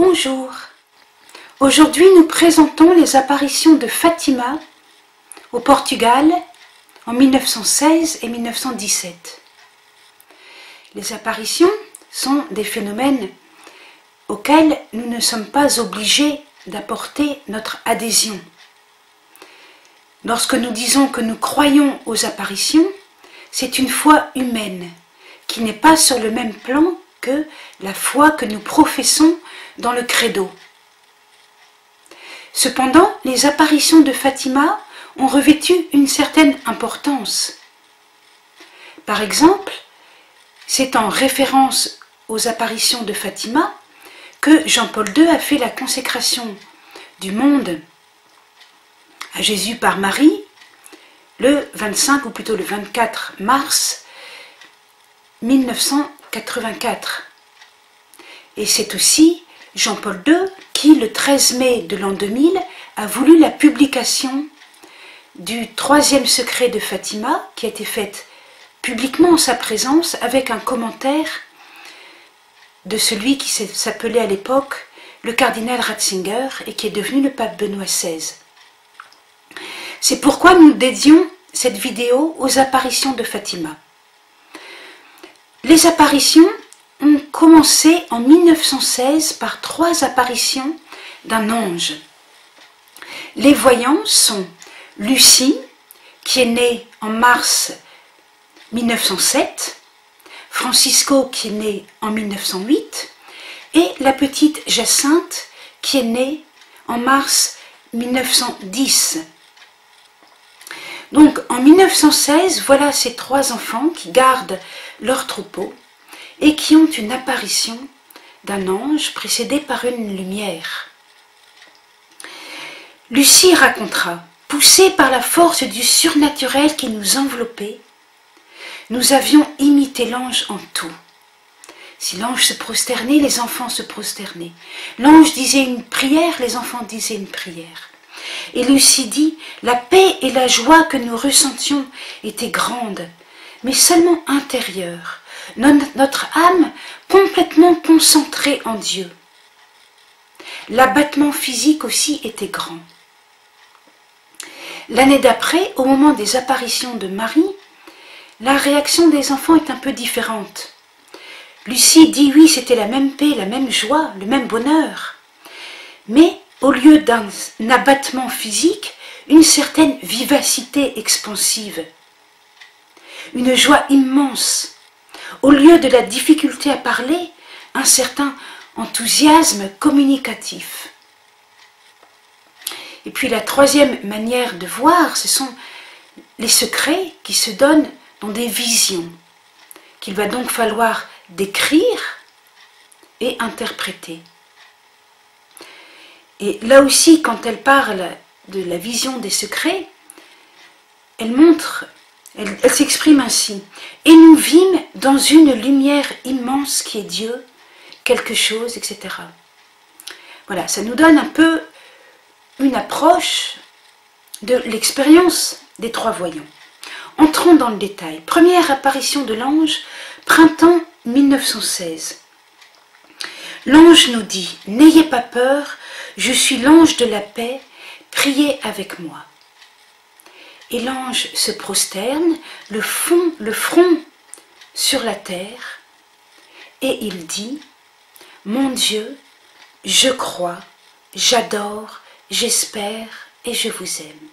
Bonjour, aujourd'hui nous présentons les apparitions de Fatima au Portugal en 1916 et 1917. Les apparitions sont des phénomènes auxquels nous ne sommes pas obligés d'apporter notre adhésion. Lorsque nous disons que nous croyons aux apparitions, c'est une foi humaine qui n'est pas sur le même plan que la foi que nous professons dans le credo. Cependant, les apparitions de Fatima ont revêtu une certaine importance. Par exemple, c'est en référence aux apparitions de Fatima que Jean-Paul II a fait la consécration du monde à Jésus par Marie le 25 ou plutôt le 24 mars 1984. Et c'est aussi Jean-Paul II qui, le 13 mai de l'an 2000, a voulu la publication du troisième secret de Fatima, qui a été faite publiquement en sa présence, avec un commentaire de celui qui s'appelait à l'époque le cardinal Ratzinger et qui est devenu le pape Benoît XVI. C'est pourquoi nous dédions cette vidéo aux apparitions de Fatima. Les apparitions ont commencé en 1916 par trois apparitions d'un ange. Les voyants sont Lucie, qui est née en mars 1907, Francisco, qui est né en 1908, et la petite Jacinthe, qui est née en mars 1910. Donc en 1916, voilà ces trois enfants qui gardent leur troupeau et qui ont une apparition d'un ange précédé par une lumière. Lucie racontera: « Poussés par la force du surnaturel qui nous enveloppait, nous avions imité l'ange en tout. Si l'ange se prosternait, les enfants se prosternaient. L'ange disait une prière, les enfants disaient une prière. Et Lucie dit, la paix et la joie que nous ressentions étaient grandes, mais seulement intérieures, notre âme complètement concentrée en Dieu. L'abattement physique aussi était grand. L'année d'après, au moment des apparitions de Marie, la réaction des enfants est un peu différente. Lucie dit oui, c'était la même paix, la même joie, le même bonheur. Mais au lieu d'un abattement physique, une certaine vivacité expansive, une joie immense. Au lieu de la difficulté à parler, un certain enthousiasme communicatif. Et puis la troisième manière de voir, ce sont les secrets qui se donnent dans des visions, qu'il va donc falloir décrire et interpréter. Et là aussi, quand elle parle de la vision des secrets, elle s'exprime ainsi: « Et nous vîmes dans une lumière immense qui est Dieu, quelque chose, etc. » Voilà, ça nous donne un peu une approche de l'expérience des trois voyants. Entrons dans le détail. Première apparition de l'ange, printemps 1916. L'ange nous dit « N'ayez pas peur, je suis l'ange de la paix, priez avec moi. » Et l'ange se prosterne, le front sur la terre, et il dit « Mon Dieu, je crois, j'adore, j'espère et je vous aime. »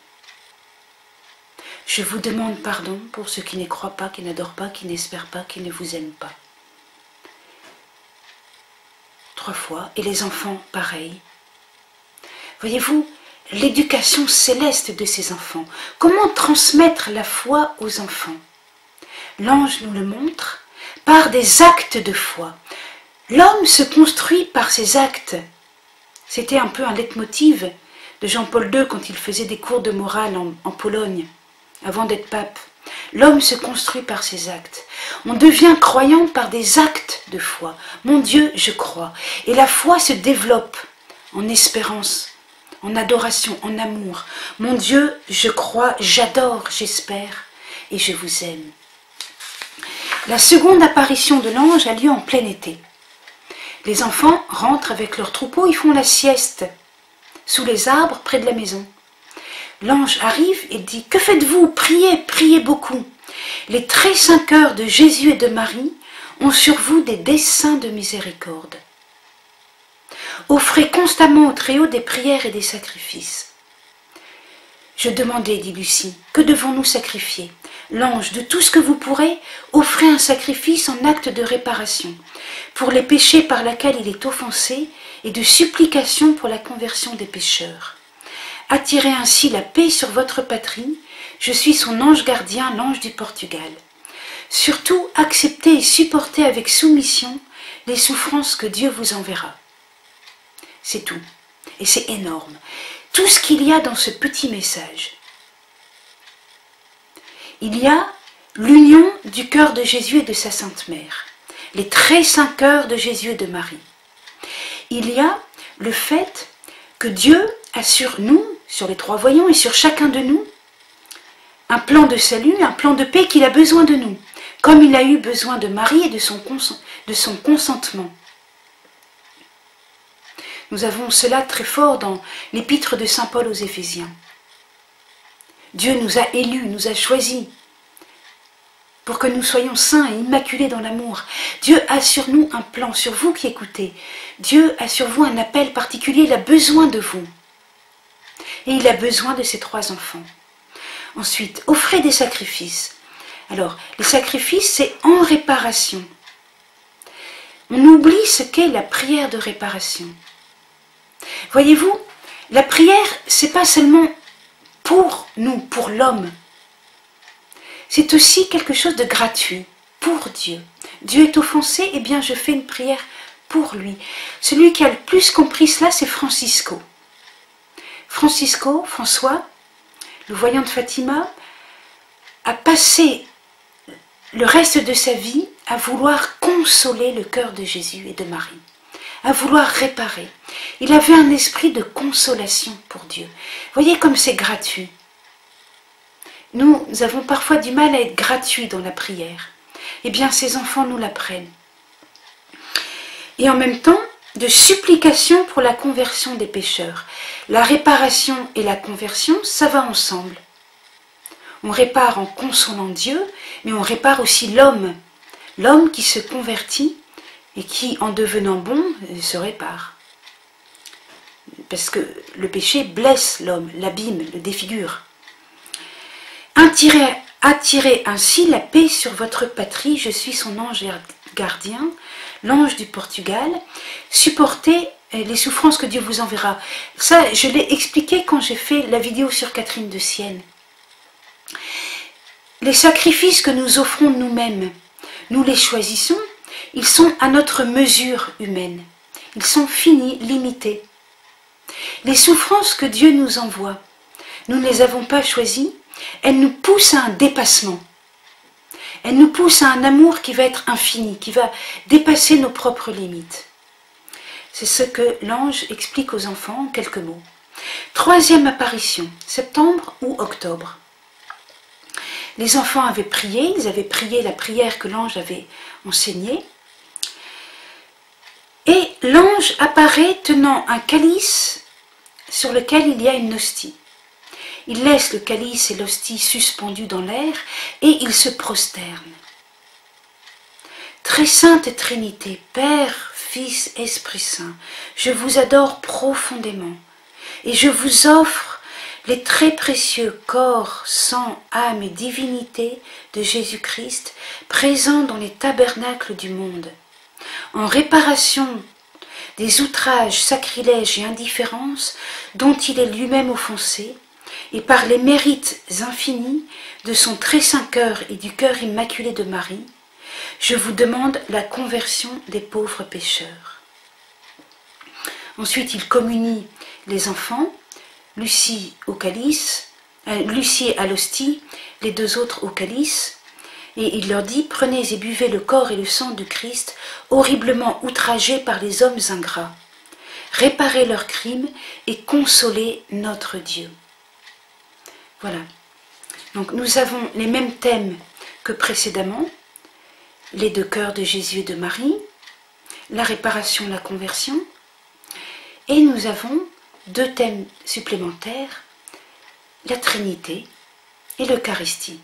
Je vous demande pardon pour ceux qui ne croient pas, qui n'adorent pas, qui n'espèrent pas, qui ne vous aiment pas. Trois fois, et les enfants, pareil. Voyez-vous, l'éducation céleste de ces enfants. Comment transmettre la foi aux enfants? L'ange nous le montre par des actes de foi. L'homme se construit par ses actes. C'était un peu un leitmotiv de Jean-Paul II quand il faisait des cours de morale en Pologne, avant d'être pape. L'homme se construit par ses actes. On devient croyant par des actes de foi. Mon Dieu, je crois. Et la foi se développe en espérance, en adoration, en amour. Mon Dieu, je crois, j'adore, j'espère et je vous aime. La seconde apparition de l'ange a lieu en plein été. Les enfants rentrent avec leurs troupeaux, ils font la sieste, sous les arbres, près de la maison. L'ange arrive et dit « Que faites-vous? Priez, priez beaucoup. Les très saints cœurs de Jésus et de Marie ont sur vous des desseins de miséricorde. Offrez constamment au Très-Haut des prières et des sacrifices. » Je demandais, dit Lucie, que devons-nous sacrifier? L'ange, de tout ce que vous pourrez, offrez un sacrifice en acte de réparation, pour les péchés par lesquels il est offensé, et de supplication pour la conversion des pécheurs. Attirez ainsi la paix sur votre patrie, je suis son ange gardien, l'ange du Portugal. Surtout, acceptez et supportez avec soumission les souffrances que Dieu vous enverra. C'est tout, et c'est énorme. Tout ce qu'il y a dans ce petit message. Il y a l'union du cœur de Jésus et de sa Sainte Mère, les très saints cœurs de Jésus et de Marie. Il y a le fait que Dieu a sur nous, sur les trois voyants et sur chacun de nous, un plan de salut, un plan de paix qu'il a besoin de nous, comme il a eu besoin de Marie et de son consentement. Nous avons cela très fort dans l'épître de saint Paul aux Éphésiens. Dieu nous a élus, nous a choisis pour que nous soyons saints et immaculés dans l'amour. Dieu a sur nous un plan, sur vous qui écoutez. Dieu a sur vous un appel particulier, il a besoin de vous. Et il a besoin de ses trois enfants. Ensuite, offrez des sacrifices. Alors, les sacrifices, c'est en réparation. On oublie ce qu'est la prière de réparation. Voyez-vous, la prière, c'est pas seulement pour nous, pour l'homme. C'est aussi quelque chose de gratuit, pour Dieu. Dieu est offensé, eh bien je fais une prière pour lui. Celui qui a le plus compris cela, c'est Francisco. Francisco, François, le voyant de Fatima, a passé le reste de sa vie à vouloir consoler le cœur de Jésus et de Marie, à vouloir réparer. Il avait un esprit de consolation pour Dieu. Voyez comme c'est gratuit. Nous, avons parfois du mal à être gratuits dans la prière. Eh bien, ces enfants nous l'apprennent. Et en même temps, de supplication pour la conversion des pécheurs. La réparation et la conversion, ça va ensemble. On répare en consolant Dieu, mais on répare aussi l'homme. L'homme qui se convertit et qui, en devenant bon, se répare. Parce que le péché blesse l'homme, l'abîme, le défigure. Attirez ainsi la paix sur votre patrie, je suis son ange gardien, l'ange du Portugal. Supportez les souffrances que Dieu vous enverra. Ça, je l'ai expliqué quand j'ai fait la vidéo sur Catherine de Sienne. Les sacrifices que nous offrons nous-mêmes, nous les choisissons, ils sont à notre mesure humaine. Ils sont finis, limités. Les souffrances que Dieu nous envoie, nous ne les avons pas choisies, elles nous poussent à un dépassement. Elles nous poussent à un amour qui va être infini, qui va dépasser nos propres limites. C'est ce que l'ange explique aux enfants en quelques mots. Troisième apparition, septembre ou octobre. Les enfants avaient prié, ils avaient prié la prière que l'ange avait enseignée. Et l'ange apparaît tenant un calice sur lequel il y a une hostie. Il laisse le calice et l'hostie suspendus dans l'air et il se prosterne. Très sainte Trinité, Père, Fils, Esprit Saint, je vous adore profondément et je vous offre les très précieux corps, sang, âme et divinité de Jésus-Christ présents dans les tabernacles du monde. En réparation des outrages, sacrilèges et indifférences dont il est lui-même offensé, et par les mérites infinis de son très saint cœur et du cœur immaculé de Marie, je vous demande la conversion des pauvres pécheurs. Ensuite, il communie les enfants, Lucie au calice, Lucie à l'hostie, les deux autres au calice. Et il leur dit, « Prenez et buvez le corps et le sang du Christ, horriblement outragés par les hommes ingrats. Réparez leurs crimes et consolez notre Dieu. » Voilà. Donc nous avons les mêmes thèmes que précédemment, les deux cœurs de Jésus et de Marie, la réparation, la conversion. Et nous avons deux thèmes supplémentaires, la Trinité et l'Eucharistie.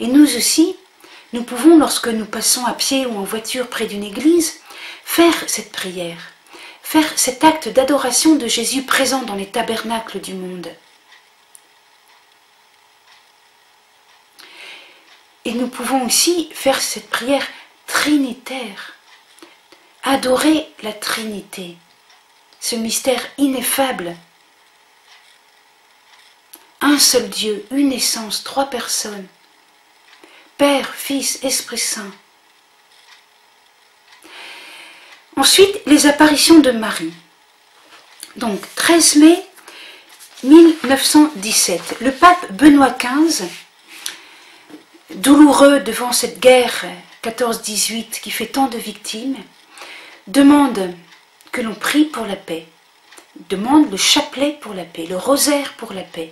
Et nous aussi, nous pouvons, lorsque nous passons à pied ou en voiture près d'une église, faire cette prière, faire cet acte d'adoration de Jésus présent dans les tabernacles du monde. Et nous pouvons aussi faire cette prière trinitaire, adorer la Trinité, ce mystère ineffable. Un seul Dieu, une essence, trois personnes, Père, Fils, Esprit Saint. Ensuite, les apparitions de Marie. Donc, 13 mai 1917, le pape Benoît XV, douloureux devant cette guerre 14-18 qui fait tant de victimes, demande que l'on prie pour la paix, demande le chapelet pour la paix, le rosaire pour la paix.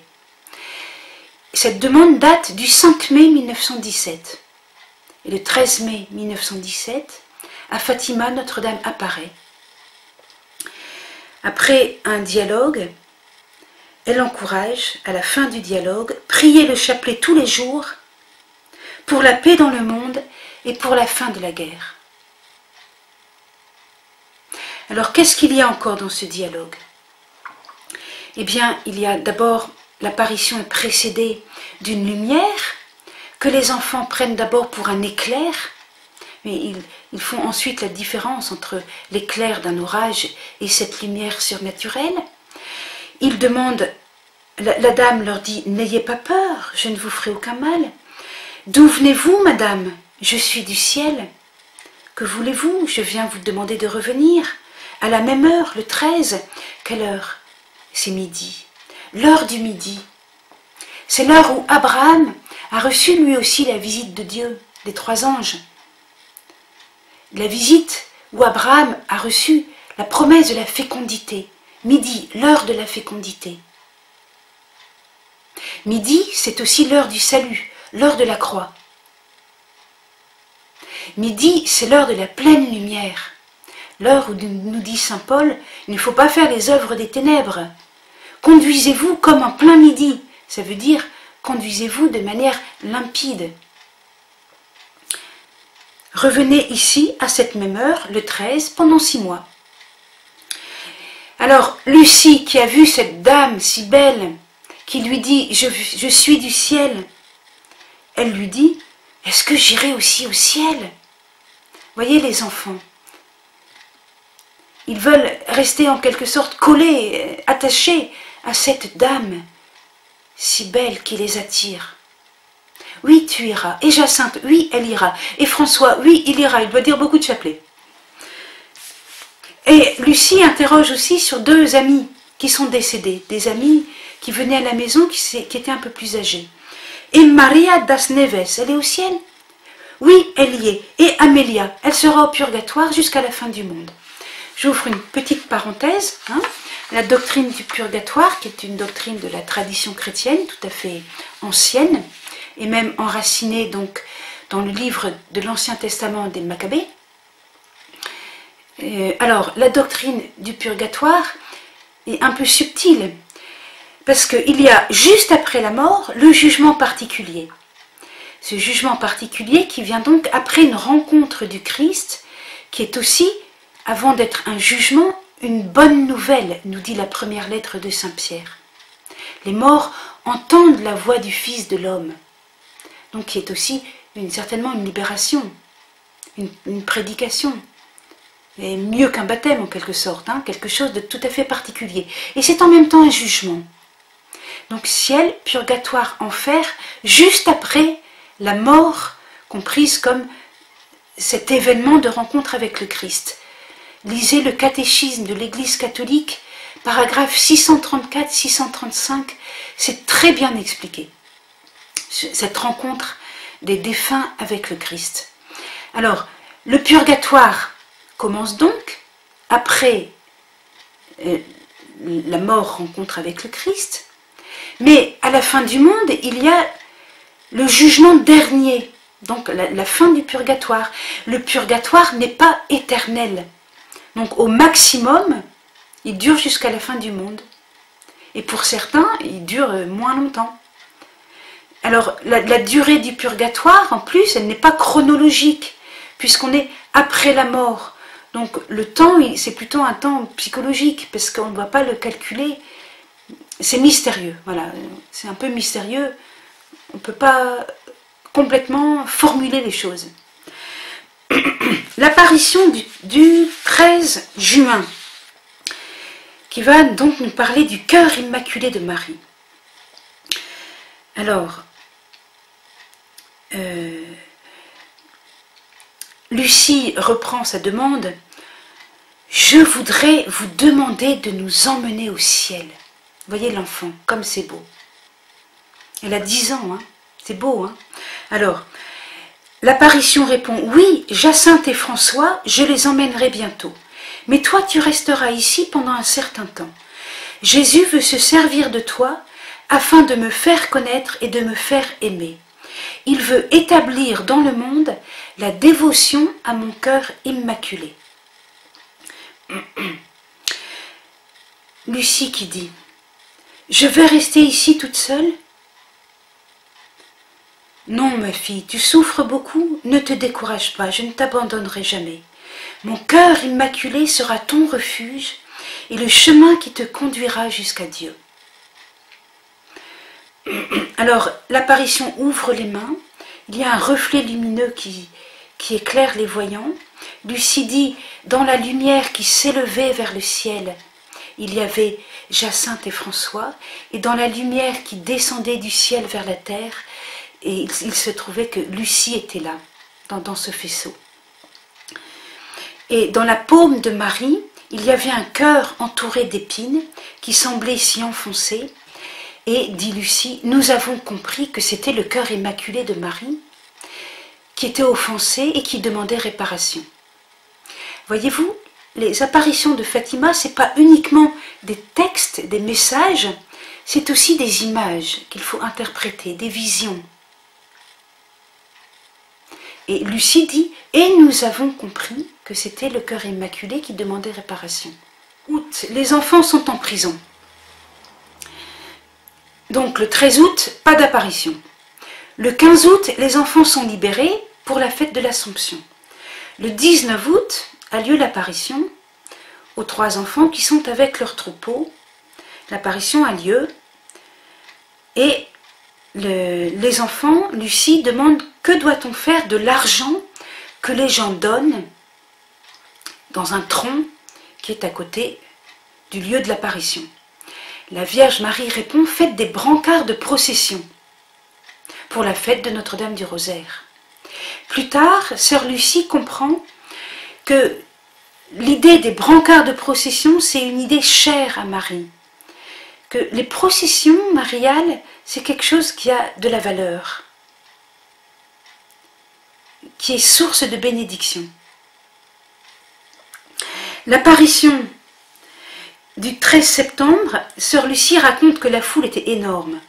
Cette demande date du 5 mai 1917. Et le 13 mai 1917, à Fatima, Notre-Dame apparaît. Après un dialogue, elle encourage, à la fin du dialogue, « Priez le chapelet tous les jours pour la paix dans le monde et pour la fin de la guerre ». Alors, qu'est-ce qu'il y a encore dans ce dialogue? Eh bien, il y a d'abord, l'apparition est précédée d'une lumière que les enfants prennent d'abord pour un éclair, mais ils font ensuite la différence entre l'éclair d'un orage et cette lumière surnaturelle. Ils demandent, la dame leur dit « N'ayez pas peur, je ne vous ferai aucun mal. D'où venez-vous, madame? Je suis du ciel. Que voulez-vous? Je viens vous demander de revenir. » À la même heure, le 13, quelle heure? C'est midi. L'heure du midi. C'est l'heure où Abraham a reçu lui aussi la visite de Dieu, des trois anges. La visite où Abraham a reçu la promesse de la fécondité. Midi, l'heure de la fécondité. Midi, c'est aussi l'heure du salut, l'heure de la croix. Midi, c'est l'heure de la pleine lumière. L'heure où nous dit saint Paul, il ne faut pas faire les œuvres des ténèbres. Conduisez-vous comme en plein midi. Ça veut dire conduisez-vous de manière limpide. Revenez ici à cette même heure, le 13, pendant 6 mois. Alors Lucie, qui a vu cette dame si belle, qui lui dit « Je suis du ciel », elle lui dit « Est-ce que j'irai aussi au ciel ?» Voyez les enfants. Ils veulent rester en quelque sorte collés, attachés à cette dame si belle qui les attire. Oui, tu iras. Et Jacinthe, oui, elle ira. Et François, oui, il ira. Il doit dire beaucoup de chapelets. Et Lucie interroge aussi sur 2 amis qui sont décédés. Des amis qui venaient à la maison, qui étaient un peu plus âgés. Et Maria das Neves, elle est au ciel? Oui, elle y est. Et Amélia, elle sera au purgatoire jusqu'à la fin du monde. J'ouvre une petite parenthèse, hein, la doctrine du purgatoire, qui est une doctrine de la tradition chrétienne, tout à fait ancienne, et même enracinée donc, dans le livre de l'Ancien Testament des Maccabées. Alors, la doctrine du purgatoire est un peu subtile, parce qu'il y a, juste après la mort, le jugement particulier. Ce jugement particulier qui vient donc après une rencontre du Christ, qui est aussi, avant d'être un jugement, une bonne nouvelle, nous dit la première lettre de Saint Pierre. Les morts entendent la voix du Fils de l'homme, donc qui est aussi certainement une libération, une prédication, et mieux qu'un baptême en quelque sorte, hein, quelque chose de tout à fait particulier. Et c'est en même temps un jugement. Donc ciel, purgatoire, enfer, juste après la mort, comprise comme cet événement de rencontre avec le Christ. Lisez le Catéchisme de l'Église catholique, paragraphe 634-635, c'est très bien expliqué, cette rencontre des défunts avec le Christ. Alors, le purgatoire commence donc après la mort, rencontre avec le Christ, mais à la fin du monde, il y a le jugement dernier, donc la fin du purgatoire. Le purgatoire n'est pas éternel. Donc au maximum, il dure jusqu'à la fin du monde. Et pour certains, il dure moins longtemps. Alors la durée du purgatoire, en plus, elle n'est pas chronologique, puisqu'on est après la mort. Donc le temps, c'est plutôt un temps psychologique, parce qu'on ne va pas le calculer. C'est mystérieux, voilà, c'est un peu mystérieux. On ne peut pas complètement formuler les choses. L'apparition du 13 juin, qui va donc nous parler du cœur immaculé de Marie. Alors, Lucie reprend sa demande. « Je voudrais vous demander de nous emmener au ciel. » Voyez l'enfant, comme c'est beau. Elle a 10 ans, hein. C'est beau, hein. Alors, l'apparition répond « Oui, Jacinthe et François, je les emmènerai bientôt. Mais toi, tu resteras ici pendant un certain temps. Jésus veut se servir de toi afin de me faire connaître et de me faire aimer. Il veut établir dans le monde la dévotion à mon cœur immaculé. » Lucie qui dit « Je vais rester ici toute seule ? » « Non, ma fille, tu souffres beaucoup, ne te décourage pas, je ne t'abandonnerai jamais. Mon cœur immaculé sera ton refuge et le chemin qui te conduira jusqu'à Dieu. » Alors, l'apparition ouvre les mains, il y a un reflet lumineux qui éclaire les voyants. Lucie dit, dans la lumière qui s'élevait vers le ciel, il y avait Jacinthe et François, et dans la lumière qui descendait du ciel vers la terre, et il se trouvait que Lucie était là, dans ce faisceau. Et dans la paume de Marie, il y avait un cœur entouré d'épines qui semblait s'y enfoncer. Et, dit Lucie, nous avons compris que c'était le cœur immaculé de Marie qui était offensé et qui demandait réparation. Voyez-vous, les apparitions de Fatima, ce n'est pas uniquement des textes, des messages, c'est aussi des images qu'il faut interpréter, des visions. Et Lucie dit, et nous avons compris que c'était le cœur immaculé qui demandait réparation. Août, les enfants sont en prison. Donc le 13 août, pas d'apparition. Le 15 août, les enfants sont libérés pour la fête de l'Assomption. Le 19 août a lieu l'apparition aux 3 enfants qui sont avec leur troupeau. L'apparition a lieu et les enfants, Lucie, demandent « Que doit-on faire de l'argent que les gens donnent dans un tronc qui est à côté du lieu de l'apparition ?» La Vierge Marie répond « Faites des brancards de procession pour la fête de Notre-Dame du Rosaire. » Plus tard, Sœur Lucie comprend que l'idée des brancards de procession, c'est une idée chère à Marie. Que les processions mariales, c'est quelque chose qui a de la valeur, qui est source de bénédiction. L'apparition du 13 septembre, Sœur Lucie raconte que la foule était énorme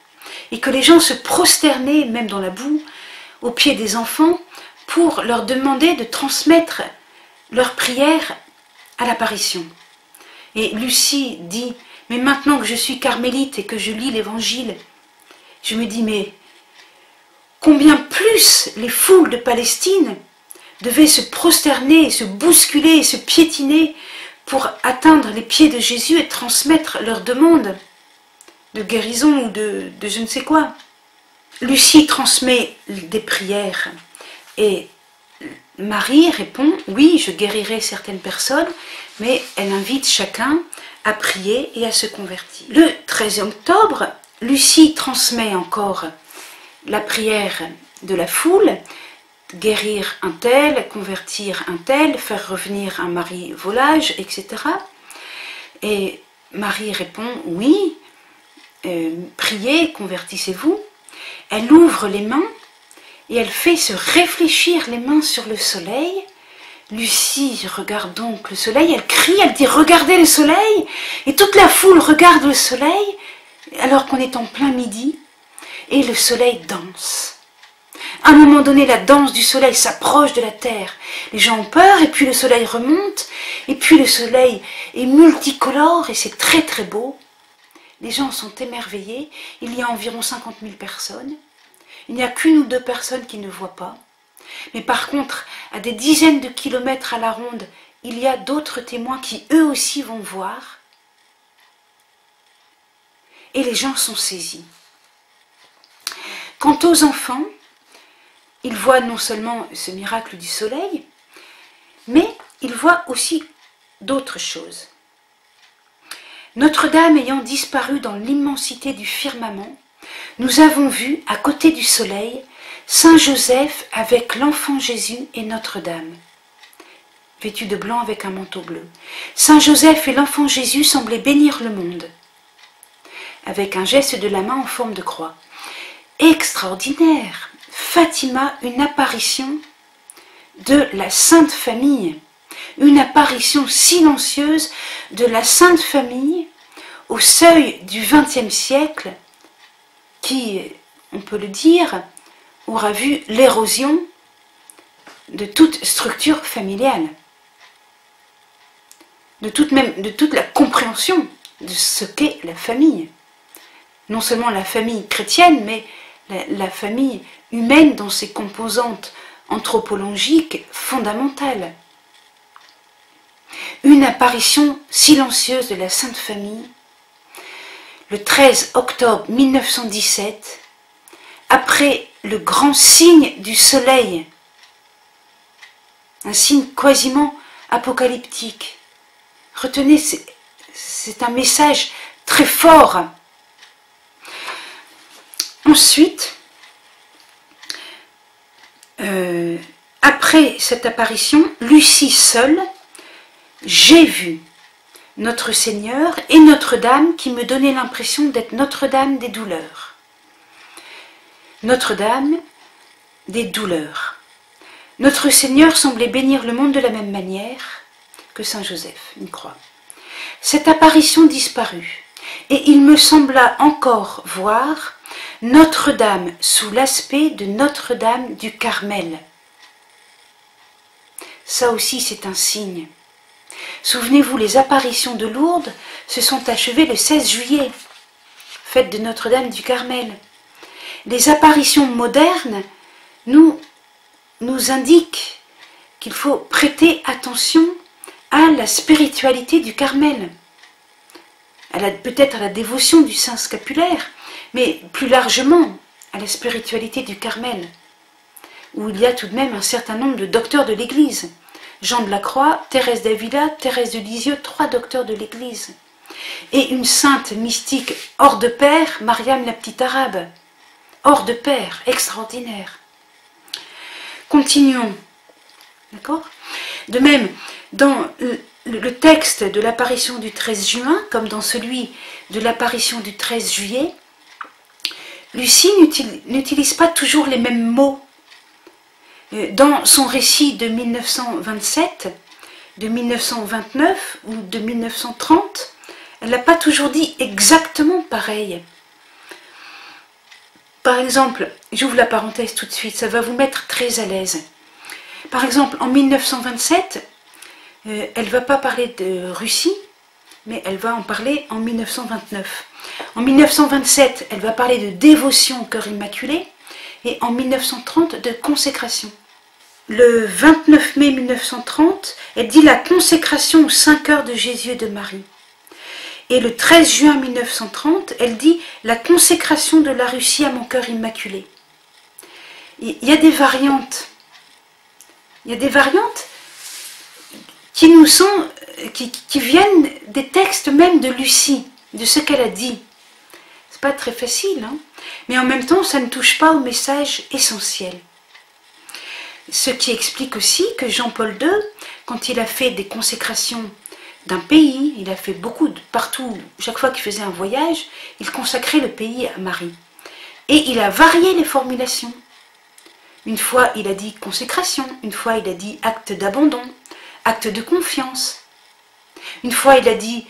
et que les gens se prosternaient, même dans la boue, aux pieds des enfants pour leur demander de transmettre leur prière à l'apparition. Et Lucie dit, mais maintenant que je suis carmélite et que je lis l'évangile, je me dis, mais combien plus les foules de Palestine devaient se prosterner, se bousculer et se piétiner pour atteindre les pieds de Jésus et transmettre leurs demandes de guérison ou de je ne sais quoi. Lucie transmet des prières et Marie répond, oui, je guérirai certaines personnes, mais elle invite chacun à prier et à se convertir. Le 13 octobre, Lucie transmet encore la prière de la foule, guérir un tel, convertir un tel, faire revenir un mari volage, etc. Et Marie répond, oui, priez, convertissez-vous. Elle ouvre les mains et elle fait se réfléchir les mains sur le soleil. Lucie regarde donc le soleil, elle crie, elle dit « Regardez le soleil !» Et toute la foule regarde le soleil alors qu'on est en plein midi et le soleil danse. À un moment donné, la danse du soleil s'approche de la terre. Les gens ont peur, et puis le soleil remonte, et puis le soleil est multicolore, et c'est très très beau. Les gens sont émerveillés. Il y a environ 50 000 personnes. Il n'y a qu'une ou deux personnes qui ne voient pas. Mais par contre, à des dizaines de kilomètres à la ronde, il y a d'autres témoins qui eux aussi vont voir. Et les gens sont saisis. Quant aux enfants, ils voient non seulement ce miracle du soleil, mais ils voient aussi d'autres choses. Notre-Dame ayant disparu dans l'immensité du firmament, nous avons vu, à côté du soleil, Saint Joseph avec l'enfant Jésus et Notre-Dame, vêtu de blanc avec un manteau bleu. Saint Joseph et l'enfant Jésus semblaient bénir le monde, avec un geste de la main en forme de croix. Extraordinaire! Fatima, une apparition de la Sainte Famille, une apparition silencieuse de la Sainte Famille au seuil du XXe siècle, qui, on peut le dire, aura vu l'érosion de toute structure familiale, de toute la compréhension de ce qu'est la famille. Non seulement la famille chrétienne, mais la famille humaine dans ses composantes anthropologiques fondamentales. Une apparition silencieuse de la Sainte Famille, le 13 octobre 1917, après le grand signe du soleil, un signe quasiment apocalyptique. Retenez, c'est un message très fort. Ensuite, après cette apparition, Lucie seule, j'ai vu notre Seigneur et Notre-Dame qui me donnait l'impression d'être Notre-Dame des douleurs. Notre-Dame des douleurs. Notre Seigneur semblait bénir le monde de la même manière que Saint Joseph, une croix. Cette apparition disparut, et il me sembla encore voir Notre-Dame sous l'aspect de Notre-Dame du Carmel. Ça aussi, c'est un signe. Souvenez-vous, les apparitions de Lourdes se sont achevées le 16 juillet, fête de Notre-Dame du Carmel. Les apparitions modernes nous indiquent qu'il faut prêter attention à la spiritualité du Carmel, peut-être à la dévotion du Saint Scapulaire, mais plus largement à la spiritualité du Carmel, où il y a tout de même un certain nombre de docteurs de l'Église. Jean de la Croix, Thérèse d'Avila, Thérèse de Lisieux, trois docteurs de l'Église. Et une sainte mystique hors de pair, Mariam la petite arabe. Hors de pair, extraordinaire. Continuons. D'accord ? De même, dans le texte de l'apparition du 13 juin, comme dans celui de l'apparition du 13 juillet, Lucie n'utilise pas toujours les mêmes mots. Dans son récit de 1927, de 1929 ou de 1930, elle n'a pas toujours dit exactement pareil. Par exemple, j'ouvre la parenthèse tout de suite, ça va vous mettre très à l'aise. Par exemple, en 1927, elle ne va pas parler de Russie, mais elle va en parler en 1929. En 1927, elle va parler de dévotion au cœur immaculé, et en 1930, de consécration. Le 29 mai 1930, elle dit la consécration aux 5 heures de Jésus et de Marie. Et le 13 juin 1930, elle dit la consécration de la Russie à mon cœur immaculé. Il y a des variantes. Il y a des variantes qui viennent des textes même de Lucie, de ce qu'elle a dit. C'est pas très facile, hein, mais en même temps, ça ne touche pas au message essentiel. Ce qui explique aussi que Jean-Paul II, quand il a fait des consécrations d'un pays, il a fait beaucoup partout, chaque fois qu'il faisait un voyage, il consacrait le pays à Marie. Et il a varié les formulations. Une fois, il a dit consécration, une fois, il a dit acte d'abandon, acte de confiance. Une fois, il a dit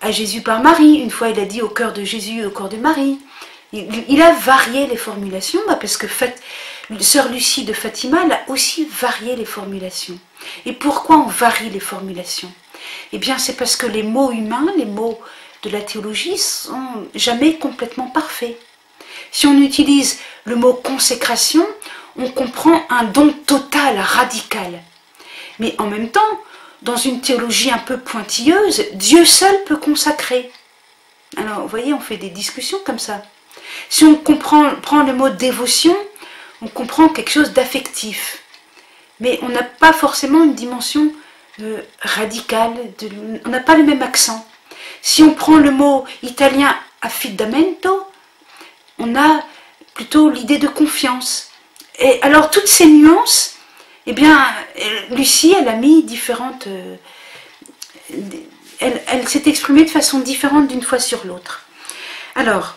à Jésus par Marie, une fois, il a dit au cœur de Jésus et au corps de Marie. Il a varié les formulations parce que Sœur Lucie de Fatima, elle a aussi varié les formulations. Et pourquoi on varie les formulations? Eh bien, c'est parce que les mots humains, les mots de la théologie, ne sont jamais complètement parfaits. Si on utilise le mot consécration, on comprend un don total, radical. Mais en même temps, dans une théologie un peu pointilleuse, Dieu seul peut consacrer. Alors, vous voyez, on fait des discussions comme ça. Si on prend le mot dévotion, on comprend quelque chose d'affectif. Mais on n'a pas forcément une dimension radicale, on n'a pas le même accent. Si on prend le mot italien affidamento, on a plutôt l'idée de confiance. Et alors toutes ces nuances, eh bien, Lucie, elle a mis différentes... Elle s'est exprimée de façon différente d'une fois sur l'autre. Alors,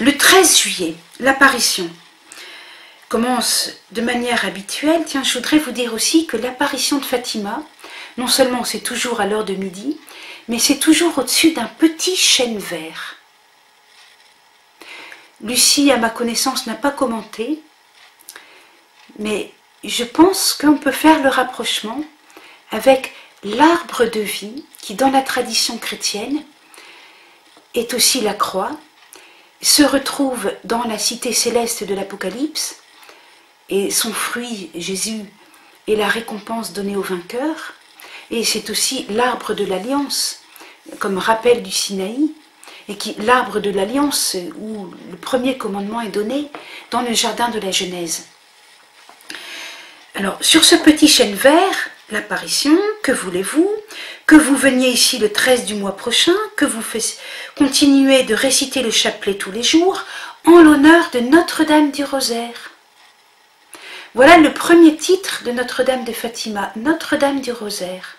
le 13 juillet, l'apparition commence de manière habituelle. Tiens, je voudrais vous dire aussi que l'apparition de Fatima, non seulement c'est toujours à l'heure de midi, mais c'est toujours au-dessus d'un petit chêne vert. Lucie, à ma connaissance, n'a pas commenté, mais je pense qu'on peut faire le rapprochement avec l'arbre de vie, qui dans la tradition chrétienne est aussi la croix, se retrouve dans la cité céleste de l'Apocalypse, et son fruit, Jésus, est la récompense donnée aux vainqueurs, et c'est aussi l'arbre de l'Alliance, comme rappel du Sinaï, et l'arbre de l'Alliance où le premier commandement est donné dans le jardin de la Genèse. Alors, sur ce petit chêne vert, l'apparition, que voulez-vous? Que vous veniez ici le 13 du mois prochain, que vous continuez de réciter le chapelet tous les jours, en l'honneur de Notre-Dame du Rosaire. Voilà le premier titre de Notre-Dame de Fatima, Notre-Dame du Rosaire,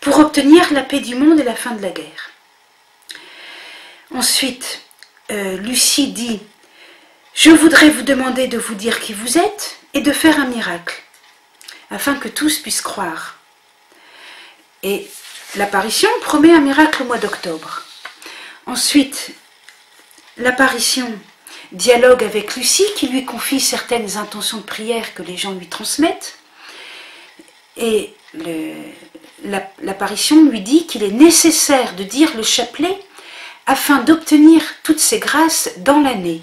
pour obtenir la paix du monde et la fin de la guerre. Ensuite, Lucie dit, « Je voudrais vous demander de vous dire qui vous êtes et de faire un miracle, afin que tous puissent croire. » Et l'apparition promet un miracle au mois d'octobre. Ensuite, l'apparition dialogue avec Lucie, qui lui confie certaines intentions de prière que les gens lui transmettent. Et l'apparition lui dit qu'il est nécessaire de dire le chapelet afin d'obtenir toutes ces grâces dans l'année.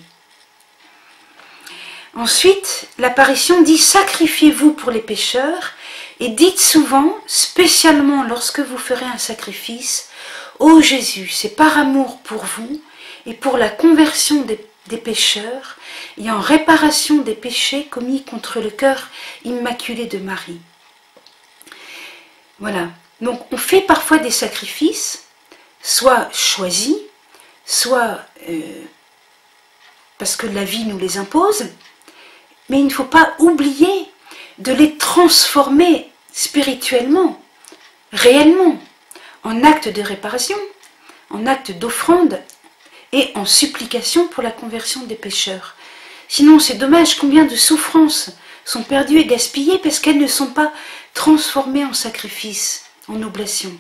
Ensuite, l'apparition dit « Sacrifiez-vous pour les pécheurs » et dites souvent, spécialement lorsque vous ferez un sacrifice, « Ô Jésus, c'est par amour pour vous et pour la conversion des pécheurs et en réparation des péchés commis contre le cœur immaculé de Marie. » Voilà, donc on fait parfois des sacrifices, soit choisis, soit parce que la vie nous les impose, mais il ne faut pas oublier de les transformer spirituellement, réellement, en actes de réparation, en actes d'offrande et en supplication pour la conversion des pécheurs. Sinon c'est dommage, combien de souffrances sont perdues et gaspillées parce qu'elles ne sont pas transformées en sacrifice, en oblation,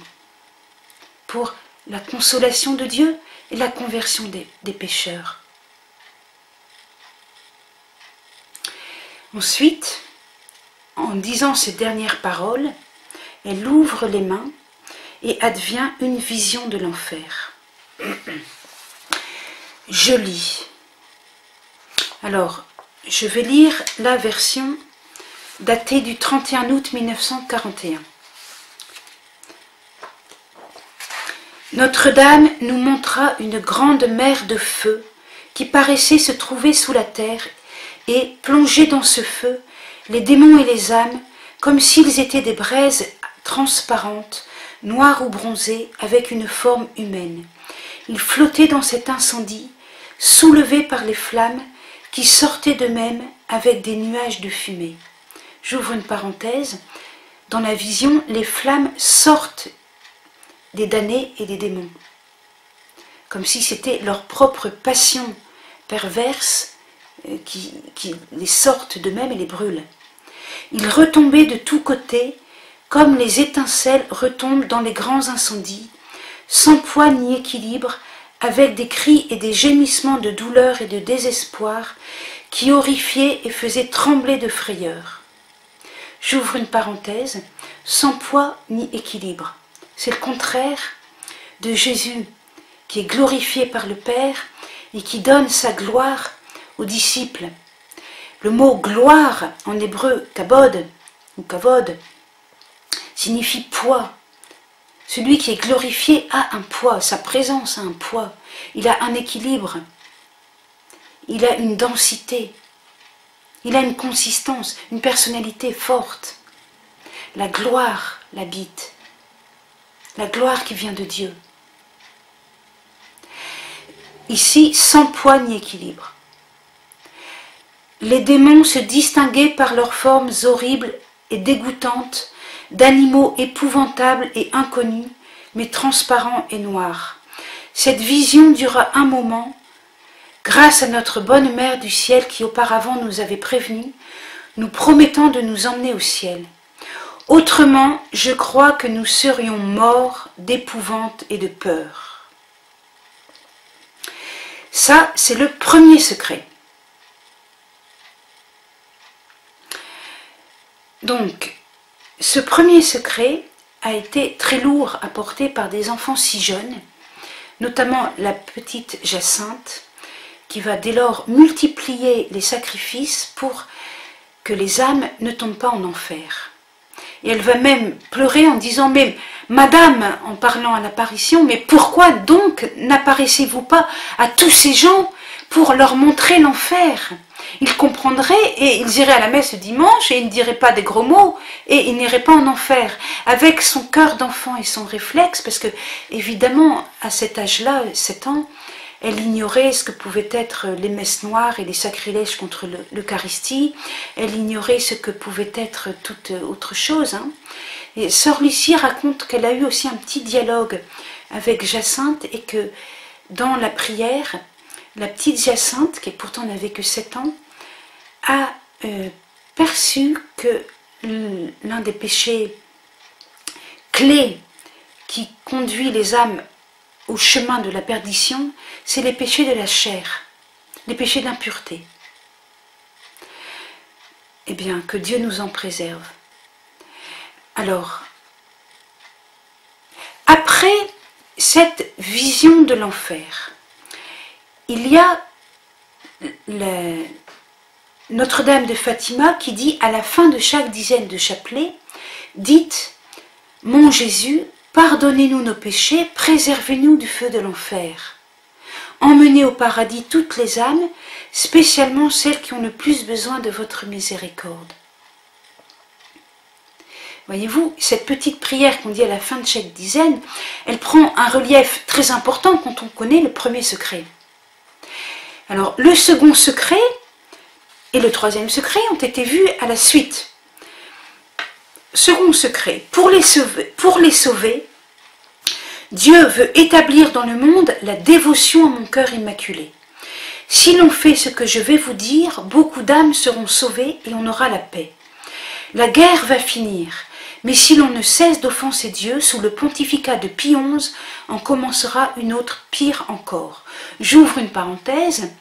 pour la consolation de Dieu et la conversion des pécheurs. Ensuite, en disant ces dernières paroles, elle ouvre les mains et advient une vision de l'enfer. Je lis. Alors, je vais lire la version datée du 31 août 1941. Notre-Dame nous montra une grande mer de feu qui paraissait se trouver sous la terre et, plongée dans ce feu, les démons et les âmes, comme s'ils étaient des braises transparentes, noires ou bronzées, avec une forme humaine. Ils flottaient dans cet incendie, soulevés par les flammes, qui sortaient d'eux-mêmes avec des nuages de fumée. J'ouvre une parenthèse. Dans la vision, les flammes sortent des damnés et des démons, comme si c'était leur propre passion perverse qui les sortent d'eux-mêmes et les brûlent. Ils retombaient de tous côtés, comme les étincelles retombent dans les grands incendies, sans poids ni équilibre, avec des cris et des gémissements de douleur et de désespoir qui horrifiaient et faisaient trembler de frayeur. J'ouvre une parenthèse, sans poids ni équilibre. C'est le contraire de Jésus, qui est glorifié par le Père et qui donne sa gloire aux disciples. Le mot « gloire » en hébreu « kavod » ou « kavod » signifie « poids ». Celui qui est glorifié a un poids, sa présence a un poids, il a un équilibre, il a une densité, il a une consistance, une personnalité forte. La gloire l'habite, la gloire qui vient de Dieu. Ici, sans poids ni équilibre. Les démons se distinguaient par leurs formes horribles et dégoûtantes, d'animaux épouvantables et inconnus, mais transparents et noirs. Cette vision dura un moment. Grâce à notre bonne Mère du ciel qui auparavant nous avait prévenus, nous promettant de nous emmener au ciel. Autrement, je crois que nous serions morts d'épouvante et de peur. Ça, c'est le premier secret. Donc, ce premier secret a été très lourd à porter par des enfants si jeunes, notamment la petite Jacinthe, qui va dès lors multiplier les sacrifices pour que les âmes ne tombent pas en enfer. Et elle va même pleurer en disant « Mais madame », en parlant à l'apparition, « Mais pourquoi donc n'apparaissez-vous pas à tous ces gens pour leur montrer l'enfer ? Ils comprendraient et ils iraient à la messe dimanche et ils ne diraient pas des gros mots et ils n'iraient pas en enfer. » Avec son cœur d'enfant et son réflexe, parce que évidemment à cet âge-là, 7 ans, elle ignorait ce que pouvaient être les messes noires et les sacrilèges contre l'Eucharistie, elle ignorait ce que pouvait être toute autre chose. Et Sœur Lucie raconte qu'elle a eu aussi un petit dialogue avec Jacinthe et que dans la prière, la petite Jacinthe, qui pourtant n'avait que 7 ans, a perçu que l'un des péchés clés qui conduit les âmes au chemin de la perdition, c'est les péchés de la chair, les péchés d'impureté. Eh bien, que Dieu nous en préserve. Alors, après cette vision de l'enfer, il y a Notre-Dame de Fatima qui dit à la fin de chaque dizaine de chapelets, « Dites, mon Jésus, pardonnez-nous nos péchés, préservez-nous du feu de l'enfer. Emmenez au paradis toutes les âmes, spécialement celles qui ont le plus besoin de votre miséricorde. » Voyez-vous, cette petite prière qu'on dit à la fin de chaque dizaine, elle prend un relief très important quand on connaît le premier secret. Alors, le second secret et le troisième secret ont été vus à la suite. Second secret, pour les sauver, Dieu veut établir dans le monde la dévotion à mon cœur immaculé. Si l'on fait ce que je vais vous dire, beaucoup d'âmes seront sauvées et on aura la paix. La guerre va finir, mais si l'on ne cesse d'offenser Dieu, sous le pontificat de Pie XI, en commencera une autre pire encore. J'ouvre une parenthèse.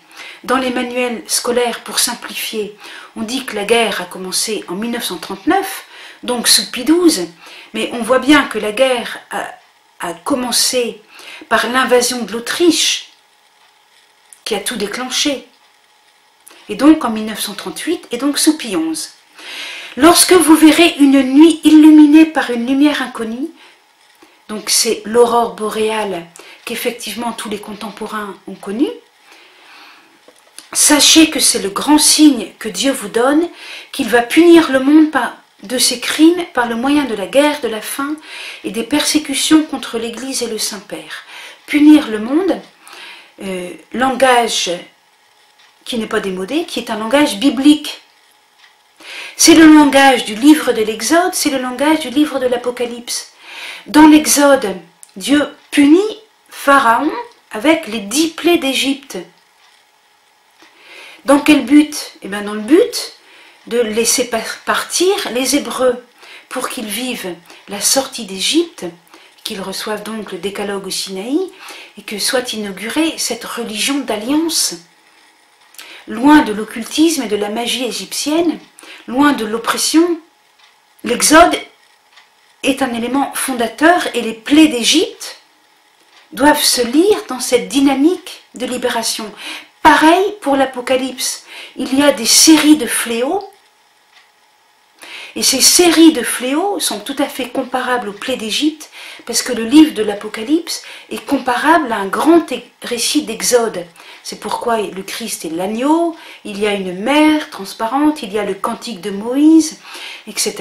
Dans les manuels scolaires, pour simplifier, on dit que la guerre a commencé en 1939, donc sous Pie XII, mais on voit bien que la guerre a commencé par l'invasion de l'Autriche, qui a tout déclenché, et donc en 1938, et donc sous Pie XI. Lorsque vous verrez une nuit illuminée par une lumière inconnue, donc c'est l'aurore boréale qu'effectivement tous les contemporains ont connue, sachez que c'est le grand signe que Dieu vous donne, qu'il va punir le monde de ses crimes par le moyen de la guerre, de la faim et des persécutions contre l'Église et le Saint-Père. Punir le monde, langage qui n'est pas démodé, qui est un langage biblique. C'est le langage du livre de l'Exode, c'est le langage du livre de l'Apocalypse. Dans l'Exode, Dieu punit Pharaon avec les 10 plaies d'Égypte. Dans quel but? Eh bien, dans le but de laisser partir les Hébreux pour qu'ils vivent la sortie d'Égypte, qu'ils reçoivent donc le décalogue au Sinaï et que soit inaugurée cette religion d'alliance. Loin de l'occultisme et de la magie égyptienne, loin de l'oppression, l'Exode est un élément fondateur et les plaies d'Égypte doivent se lire dans cette dynamique de libération. Pareil pour l'Apocalypse, il y a des séries de fléaux et ces séries de fléaux sont tout à fait comparables aux plaies d'Égypte parce que le livre de l'Apocalypse est comparable à un grand récit d'Exode. C'est pourquoi le Christ est l'agneau, il y a une mer transparente, il y a le cantique de Moïse, etc.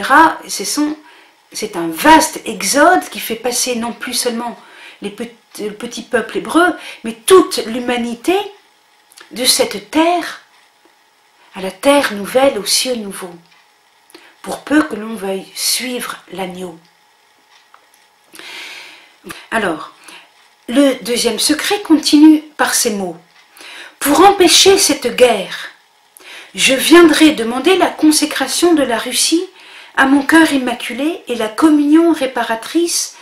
C'est un vaste exode qui fait passer non plus seulement le petit peuple hébreu, mais toute l'humanité de cette terre à la terre nouvelle, aux cieux nouveaux, pour peu que l'on veuille suivre l'agneau. Alors, le deuxième secret continue par ces mots. « Pour empêcher cette guerre, je viendrai demander la consécration de la Russie à mon cœur immaculé et la communion réparatrice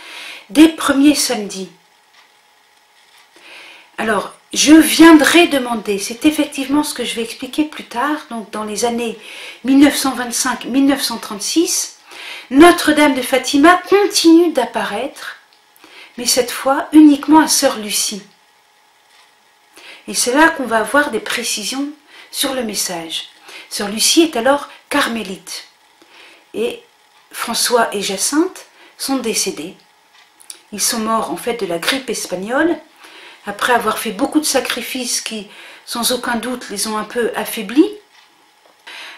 des premiers samedis. » Alors, je viendrai demander, c'est effectivement ce que je vais expliquer plus tard, donc dans les années 1925-1936, Notre-Dame de Fatima continue d'apparaître, mais cette fois uniquement à Sœur Lucie. Et c'est là qu'on va avoir des précisions sur le message. Sœur Lucie est alors carmélite. Et François et Jacinthe sont décédés. Ils sont morts en fait de la grippe espagnole, après avoir fait beaucoup de sacrifices qui, sans aucun doute, les ont un peu affaiblis.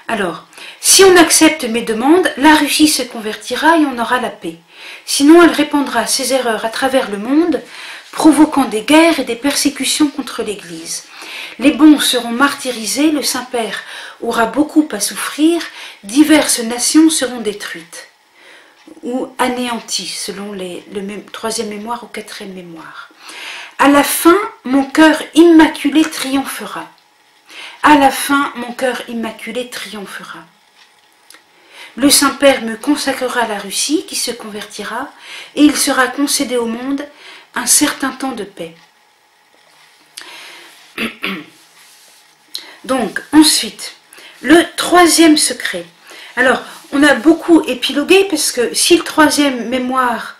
Alors, si on accepte mes demandes, la Russie se convertira et on aura la paix. Sinon, elle répandra ses erreurs à travers le monde, provoquant des guerres et des persécutions contre l'Église. Les bons seront martyrisés, le Saint-Père aura beaucoup à souffrir, diverses nations seront détruites ou anéanties, selon le troisième mémoire ou quatrième mémoire. À la fin, mon cœur immaculé triomphera. À la fin, mon cœur immaculé triomphera. Le Saint-Père me consacrera la Russie qui se convertira et il sera concédé au monde un certain temps de paix. Donc, ensuite, le troisième secret. Alors, on a beaucoup épilogué parce que si le troisième mémoire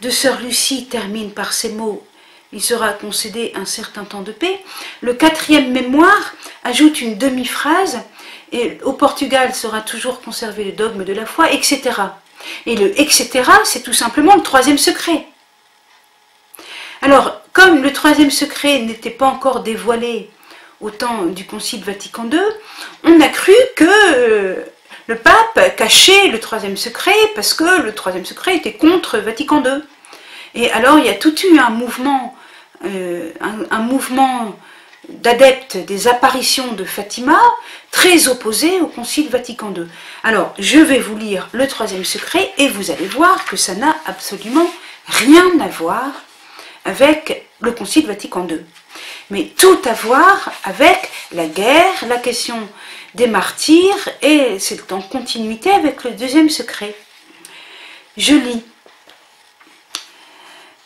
de Sœur Lucie termine par ces mots, il sera concédé un certain temps de paix, le quatrième mémoire ajoute une demi-phrase, et au Portugal sera toujours conservé le dogme de la foi, etc. Et le etc, c'est tout simplement le troisième secret. Alors, comme le troisième secret n'était pas encore dévoilé au temps du Concile Vatican II, on a cru que le pape cachait le troisième secret parce que le troisième secret était contre Vatican II. Et alors il y a tout eu un mouvement d'adeptes des apparitions de Fatima, très opposé au Concile Vatican II. Alors, je vais vous lire le troisième secret et vous allez voir que ça n'a absolument rien à voir avec le Concile Vatican II, mais tout à voir avec la guerre, la question des martyrs, et c'est en continuité avec le deuxième secret. Je lis.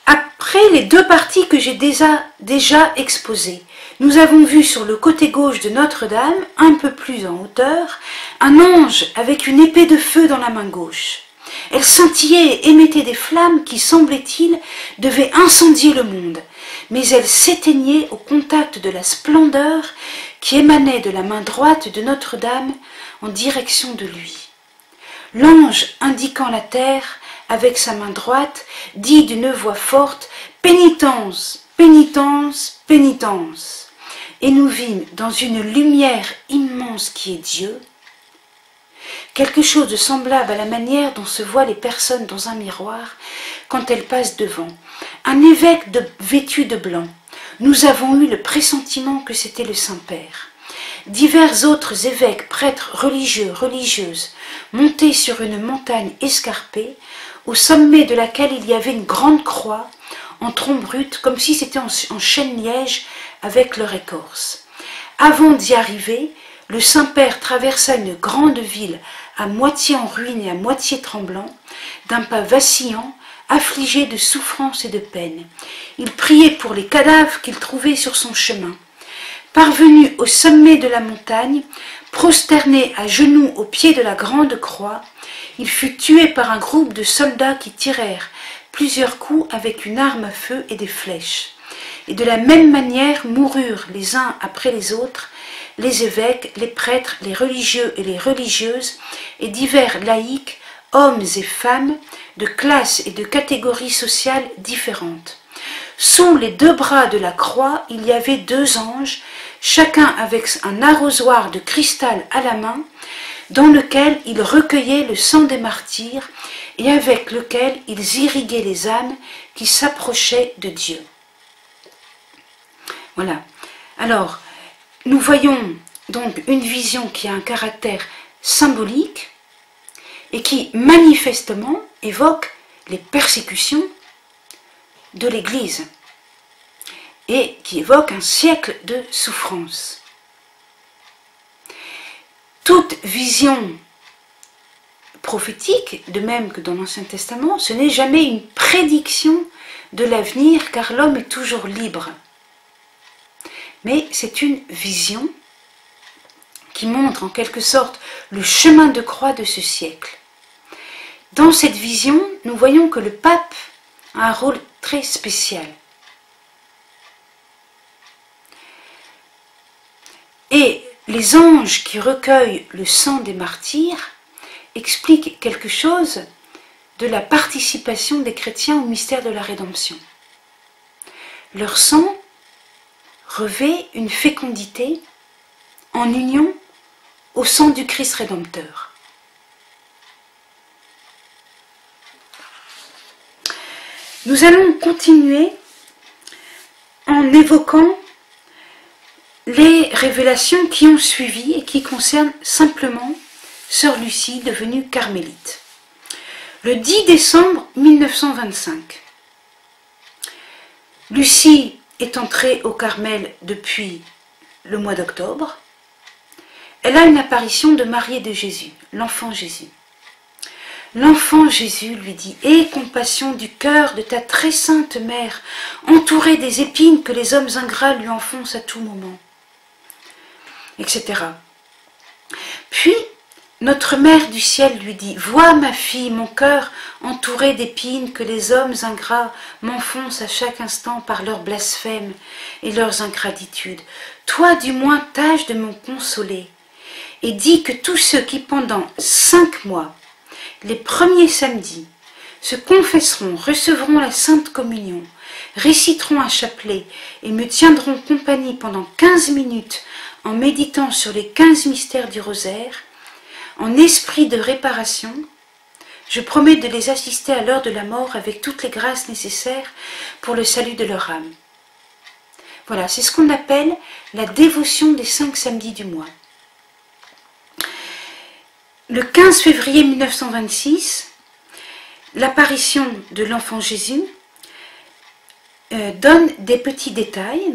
Après les deux parties que j'ai déjà exposées, nous avons vu sur le côté gauche de Notre-Dame, un peu plus en hauteur, un ange avec une épée de feu dans la main gauche. Elle scintillait et émettait des flammes qui, semblait-il, devaient incendier le monde, mais elle s'éteignait au contact de la splendeur qui émanait de la main droite de Notre-Dame en direction de lui. L'ange, indiquant la terre, avec sa main droite, dit d'une voix forte « Pénitence, pénitence, pénitence !» Et nous vîmes dans une lumière immense qui est Dieu, quelque chose de semblable à la manière dont se voient les personnes dans un miroir quand elles passent devant. Un évêque vêtu de blanc. Nous avons eu le pressentiment que c'était le Saint-Père. Divers autres évêques, prêtres, religieux, religieuses, montés sur une montagne escarpée, au sommet de laquelle il y avait une grande croix, en tronc brut, comme si c'était en chêne liège avec leur écorce. Avant d'y arriver, le Saint-Père traversa une grande ville, à moitié en ruine et à moitié tremblant, d'un pas vacillant, affligé de souffrances et de peines. Il priait pour les cadavres qu'il trouvait sur son chemin. Parvenu au sommet de la montagne, prosterné à genoux au pied de la grande croix, il fut tué par un groupe de soldats qui tirèrent plusieurs coups avec une arme à feu et des flèches. Et de la même manière moururent les uns après les autres, les évêques, les prêtres, les religieux et les religieuses, et divers laïcs, hommes et femmes, de classes et de catégories sociales différentes. Sous les deux bras de la croix, il y avait deux anges, chacun avec un arrosoir de cristal à la main, dans lequel ils recueillaient le sang des martyrs et avec lequel ils irriguaient les âmes qui s'approchaient de Dieu. Voilà. Alors, nous voyons donc une vision qui a un caractère symbolique et qui manifestement évoque les persécutions de l'Église et qui évoque un siècle de souffrance. Toute vision prophétique, de même que dans l'Ancien Testament, ce n'est jamais une prédiction de l'avenir car l'homme est toujours libre. Mais c'est une vision qui montre en quelque sorte le chemin de croix de ce siècle. Dans cette vision, nous voyons que le pape a un rôle très spécial. Et les anges qui recueillent le sang des martyrs expliquent quelque chose de la participation des chrétiens au mystère de la rédemption. Leur sang revêt une fécondité en union au sang du Christ rédempteur. Nous allons continuer en évoquant les révélations qui ont suivi et qui concernent simplement Sœur Lucie, devenue carmélite. Le 10 décembre 1925, Lucie est entrée au Carmel depuis le mois d'octobre. Elle a une apparition de Marie et de Jésus, l'enfant Jésus. L'enfant Jésus lui dit « Aie compassion du cœur de ta très sainte mère, entourée des épines que les hommes ingrats lui enfoncent à tout moment. » etc. Puis, notre mère du ciel lui dit « Vois ma fille, mon cœur entouré d'épines que les hommes ingrats m'enfoncent à chaque instant par leur blasphème et leurs ingratitudes. Toi du moins tâche de m'en consoler et dis que tous ceux qui pendant 5 mois, les premiers samedis, se confesseront, recevront la Sainte Communion, réciteront un chapelet et me tiendront compagnie pendant 15 minutes en méditant sur les 15 mystères du rosaire, en esprit de réparation, je promets de les assister à l'heure de la mort avec toutes les grâces nécessaires pour le salut de leur âme. » Voilà, c'est ce qu'on appelle la dévotion des 5 samedis du mois. Le 15 février 1926, l'apparition de l'enfant Jésus donne des petits détails.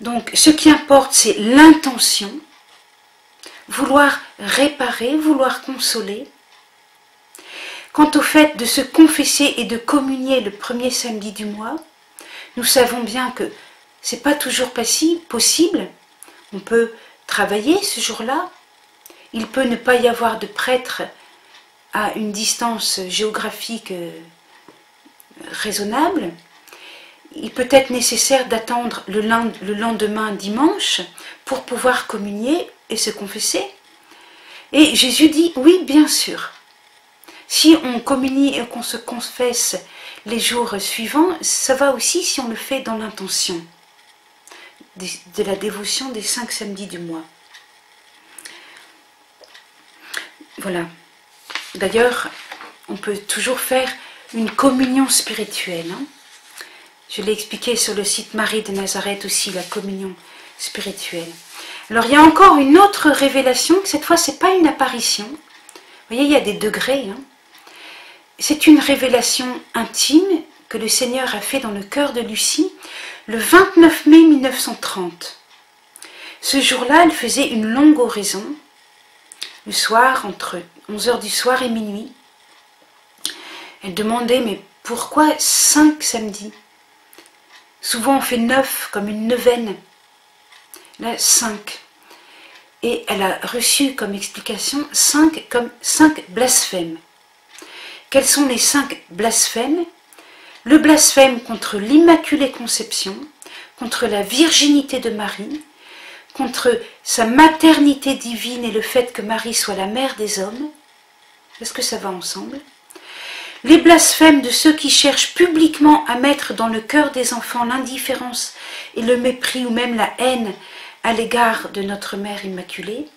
Donc, ce qui importe, c'est l'intention. Vouloir réparer, vouloir consoler. Quant au fait de se confesser et de communier le premier samedi du mois, nous savons bien que ce n'est pas toujours possible. On peut travailler ce jour-là. Il peut ne pas y avoir de prêtre à une distance géographique raisonnable. Il peut être nécessaire d'attendre le lendemain dimanche pour pouvoir communier et se confesser. Et Jésus dit, oui, bien sûr. Si on communie et qu'on se confesse les jours suivants, ça va aussi si on le fait dans l'intention de la dévotion des 5 samedis du mois. Voilà. D'ailleurs, on peut toujours faire une communion spirituelle. Je l'ai expliqué sur le site Marie de Nazareth aussi, la communion spirituelle. Alors, il y a encore une autre révélation, que cette fois, ce n'est pas une apparition. Vous voyez, il y a des degrés. C'est une révélation intime que le Seigneur a fait dans le cœur de Lucie le 29 mai 1930. Ce jour-là, elle faisait une longue oraison, le soir, entre 11 h du soir et minuit. Elle demandait, mais Pourquoi 5 samedis? Souvent on fait 9, comme une neuvaine. Là, 5. Et elle a reçu comme explication 5 comme 5 blasphèmes. Quels sont les 5 blasphèmes? Le blasphème contre l'Immaculée Conception, contre la virginité de Marie, contre sa maternité divine et le fait que Marie soit la mère des hommes. Est-ce que ça va ensemble? Les blasphèmes de ceux qui cherchent publiquement à mettre dans le cœur des enfants l'indifférence et le mépris ou même la haine à l'égard de notre Mère Immaculée,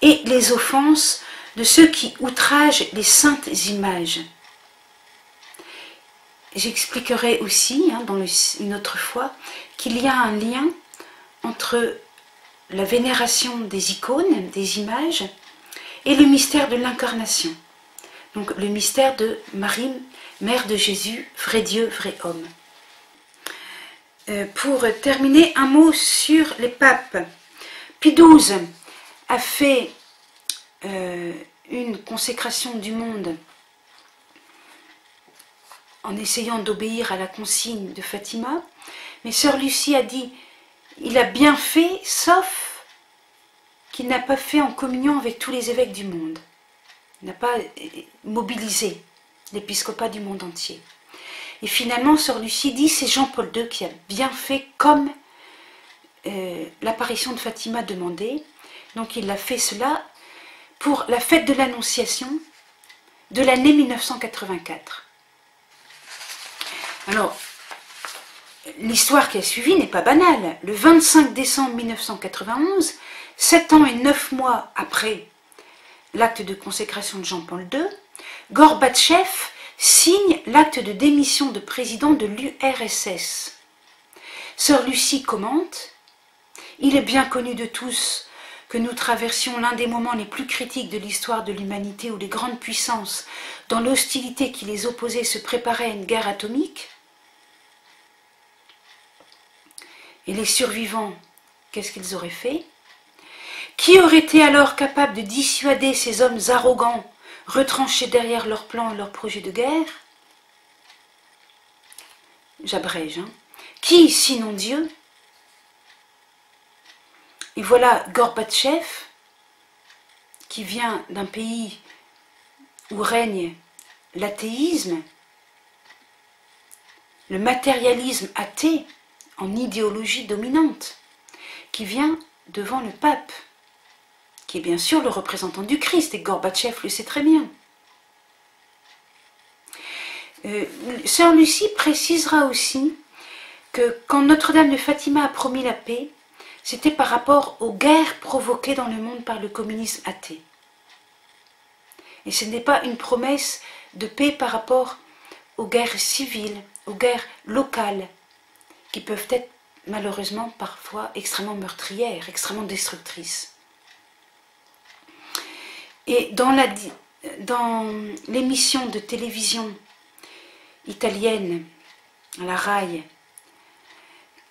et les offenses de ceux qui outragent les saintes images. J'expliquerai aussi, une autre fois, qu'il y a un lien entre la vénération des icônes, des images, et le mystère de l'incarnation. Donc le mystère de Marie, mère de Jésus, vrai Dieu, vrai homme. Pour terminer, un mot sur les papes. Pie XII a fait une consécration du monde en essayant d'obéir à la consigne de Fatima, mais Sœur Lucie a dit « Il a bien fait, sauf qu'il n'a pas fait en communion avec tous les évêques du monde. » n'a pas mobilisé l'épiscopat du monde entier. Et finalement, Sœur Lucie dit, c'est Jean-Paul II qui a bien fait comme l'apparition de Fatima demandait. Donc il a fait cela pour la fête de l'Annonciation de l'année 1984. Alors, l'histoire qui a suivi n'est pas banale. Le 25 décembre 1991, 7 ans et 9 mois après l'acte de consécration de Jean-Paul II, Gorbatchev signe l'acte de démission de président de l'URSS. Sœur Lucie commente « Il est bien connu de tous que nous traversions l'un des moments les plus critiques de l'histoire de l'humanité où les grandes puissances, dans l'hostilité qui les opposait, se préparaient à une guerre atomique. Et les survivants, qu'est-ce qu'ils auraient fait ? Qui aurait été alors capable de dissuader ces hommes arrogants, retranchés derrière leurs plans et leurs projets de guerre? J'abrège, Qui, sinon Dieu? Et voilà Gorbatchev, qui vient d'un pays où règne l'athéisme, le matérialisme athée en idéologie dominante, qui vient devant le pape, qui est bien sûr le représentant du Christ, et Gorbatchev le sait très bien. Sœur Lucie précisera aussi que quand Notre-Dame de Fatima a promis la paix, c'était par rapport aux guerres provoquées dans le monde par le communisme athée. Et ce n'est pas une promesse de paix par rapport aux guerres civiles, aux guerres locales, qui peuvent être malheureusement parfois extrêmement meurtrières, extrêmement destructrices. Et dans l'émission de télévision italienne, à la RAI,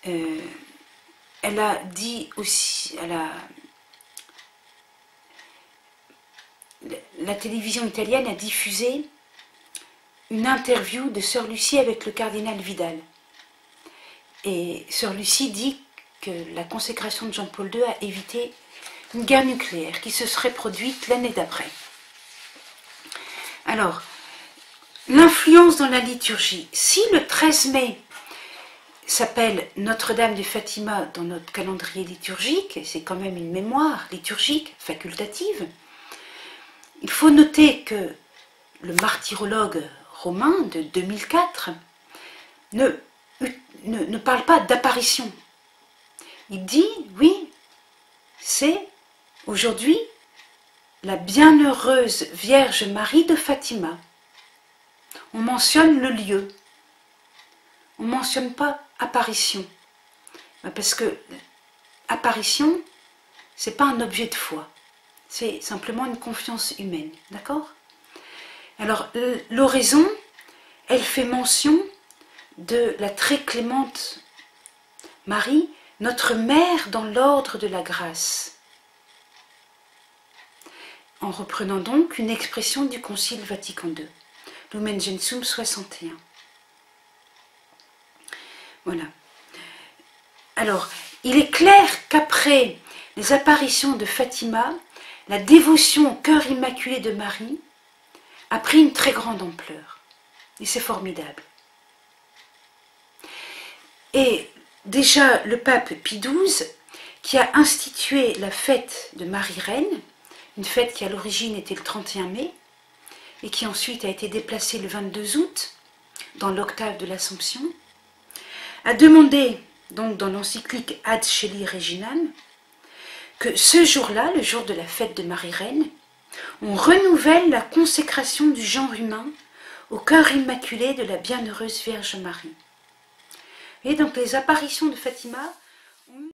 elle a dit aussi, la télévision italienne a diffusé une interview de Sœur Lucie avec le cardinal Vidal. Et Sœur Lucie dit que la consécration de Jean-Paul II a évité une guerre nucléaire qui se serait produite l'année d'après. Alors, l'influence dans la liturgie. Si le 13 mai s'appelle Notre-Dame de Fatima dans notre calendrier liturgique, et c'est quand même une mémoire liturgique facultative, il faut noter que le martyrologue romain de 2004 ne parle pas d'apparition. Il dit, oui, c'est aujourd'hui la bienheureuse Vierge Marie de Fatima. On mentionne le lieu. On ne mentionne pas apparition. Parce que apparition, ce n'est pas un objet de foi. C'est simplement une confiance humaine. D'accord? Alors, l'oraison, elle fait mention de la très clémente Marie, notre mère dans l'ordre de la grâce, en reprenant donc une expression du Concile Vatican II. Lumen Gentium 61. Voilà. Alors, il est clair qu'après les apparitions de Fatima, la dévotion au cœur immaculé de Marie a pris une très grande ampleur. Et c'est formidable. Et déjà, le pape Pie XII, qui a institué la fête de Marie-Reine, une fête qui à l'origine était le 31 mai, et qui ensuite a été déplacée le 22 août, dans l'octave de l'Assomption, a demandé, donc dans l'encyclique Ad Celi Reginam, que ce jour-là, le jour de la fête de Marie-Reine, on renouvelle la consécration du genre humain au cœur immaculé de la Bienheureuse Vierge Marie. Et donc les apparitions de Fatima